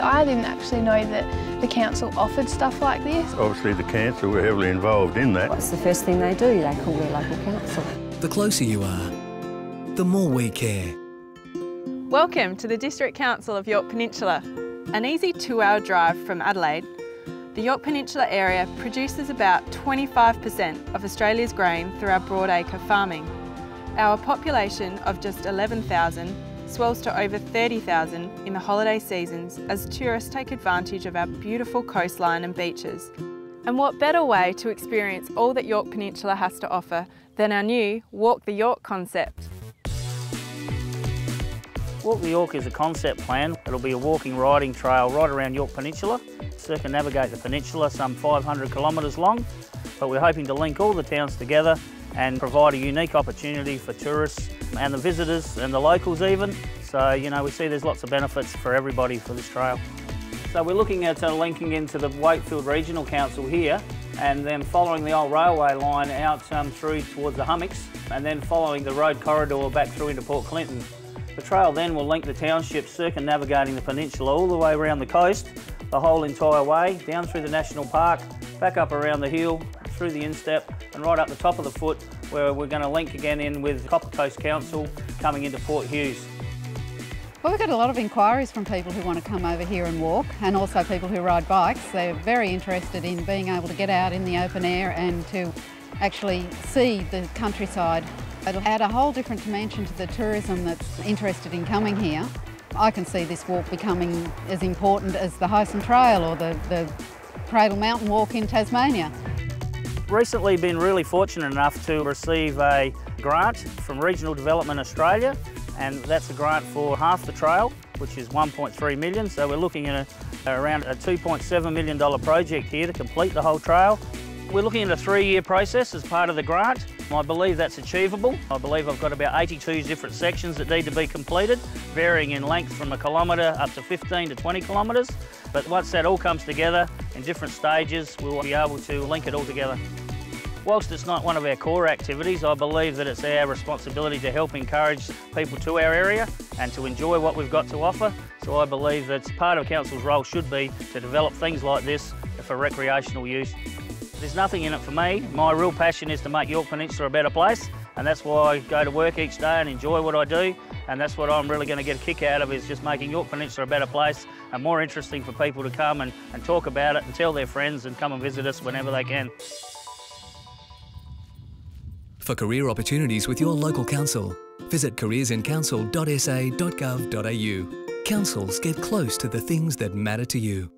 I didn't actually know that the council offered stuff like this. Obviously the council were heavily involved in that. What's the first thing they do? They call their local council. The closer you are, the more we care. Welcome to the District Council of Yorke Peninsula. An easy 2-hour drive from Adelaide, the Yorke Peninsula area produces about 25% of Australia's grain through our broadacre farming. Our population of just 11,000 swells to over 30,000 in the holiday seasons as tourists take advantage of our beautiful coastline and beaches. And what better way to experience all that Yorke Peninsula has to offer than our new Walk the Yorke concept. Walk the Yorke is a concept plan. It'll be a walking, riding trail right around Yorke Peninsula, circumnavigate the peninsula some 500 kilometres long, but we're hoping to link all the towns together and provide a unique opportunity for tourists and the visitors and the locals even. So, you know, we see there's lots of benefits for everybody for this trail. So we're looking at linking into the Wakefield Regional Council here and then following the old railway line out through towards the hummocks and then following the road corridor back through into Port Clinton. The trail then will link the townships circumnavigating the peninsula all the way around the coast, the whole entire way, down through the National Park, back up around the hill, through the instep and right up the top of the foot where we're going to link again in with Copper Coast Council coming into Port Hughes. Well, we've got a lot of inquiries from people who want to come over here and walk and also people who ride bikes. They're very interested in being able to get out in the open air and to actually see the countryside. It'll add a whole different dimension to the tourism that's interested in coming here. I can see this walk becoming as important as the Heysen Trail or the Cradle Mountain walk in Tasmania. Recently been really fortunate enough to receive a grant from Regional Development Australia, and that's a grant for half the trail, which is $1.3 million. So we're looking at around a $2.7 million project here to complete the whole trail. We're looking at a 3-year process as part of the grant. I believe that's achievable. I believe I've got about 82 different sections that need to be completed, varying in length from a kilometre up to 15 to 20 kilometres. But once that all comes together in different stages, we'll be able to link it all together. Whilst it's not one of our core activities, I believe that it's our responsibility to help encourage people to our area and to enjoy what we've got to offer. So I believe that part of council's role should be to develop things like this for recreational use. There's nothing in it for me. My real passion is to make Yorke Peninsula a better place, and that's why I go to work each day and enjoy what I do, and that's what I'm really going to get a kick out of, is just making Yorke Peninsula a better place and more interesting for people to come and talk about it and tell their friends and come and visit us whenever they can. For career opportunities with your local council, visit careersincouncil.sa.gov.au. Councils get close to the things that matter to you.